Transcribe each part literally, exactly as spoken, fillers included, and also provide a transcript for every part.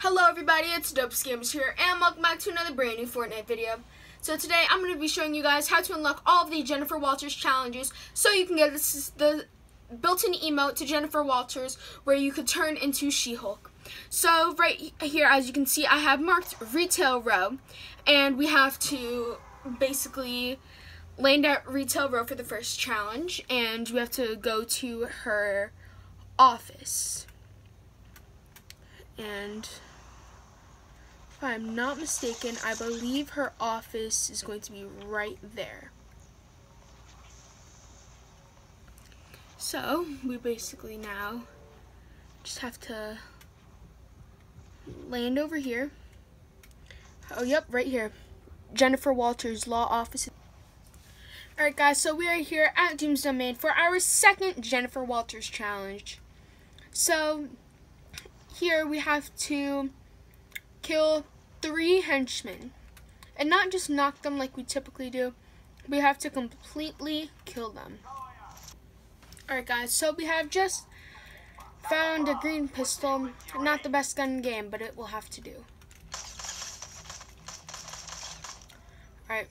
Hello everybody, it's The Dopest GamerZ here, and welcome back to another brand new Fortnite video. So today, I'm going to be showing you guys how to unlock all of the Jennifer Walters challenges, so you can get this, the built-in emote to Jennifer Walters, where you could turn into She-Hulk. So right here, as you can see, I have marked Retail Row, and we have to basically land at Retail Row for the first challenge, and we have to go to her office. And if I'm not mistaken, I believe her office is going to be right there. So we basically now just have to land over here. Oh, yep, right here. Jennifer Walters Law Office. Alright guys, so we are here at Doom's Domain for our second Jennifer Walters challenge. So here we have to kill three henchmen, and not just knock them like we typically do, we have to completely kill them. Alright guys, so we have just found a green pistol, not the best gun in the game, but it will have to do. Alright,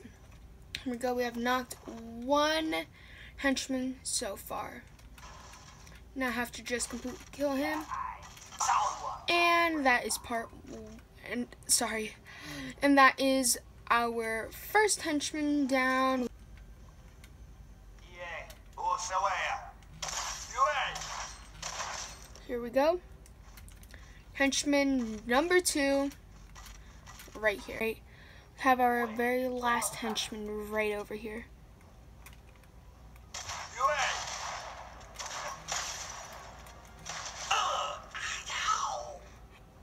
here we go, we have knocked one henchman so far. Now I have to just completely kill him. And that is part one, and sorry, and that is our first henchman down. Here we go. Henchman number two, right here. We have our very last henchman right over here.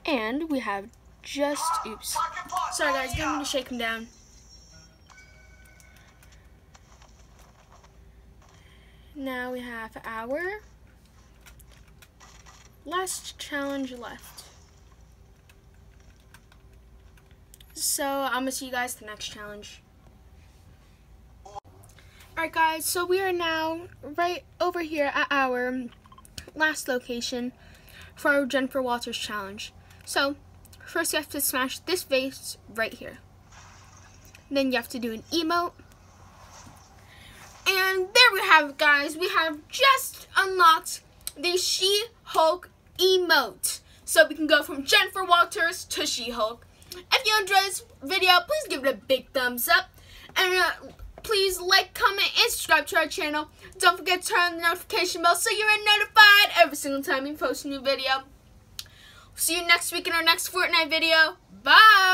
And we have just, oops, sorry guys, I'm gonna shake him down. Now we have our last challenge left. So I'm gonna see you guys at the next challenge. Alright guys, so we are now right over here at our last location for our Jennifer Walters challenge. So, first you have to smash this vase right here. Then you have to do an emote. And there we have it, guys. We have just unlocked the She-Hulk emote. So we can go from Jennifer Walters to She-Hulk. If you enjoyed this video, please give it a big thumbs up. And uh, please like, comment, and subscribe to our channel. Don't forget to turn on the notification bell so you're notified every single time we post a new video. See you next week in our next Fortnite video. Bye!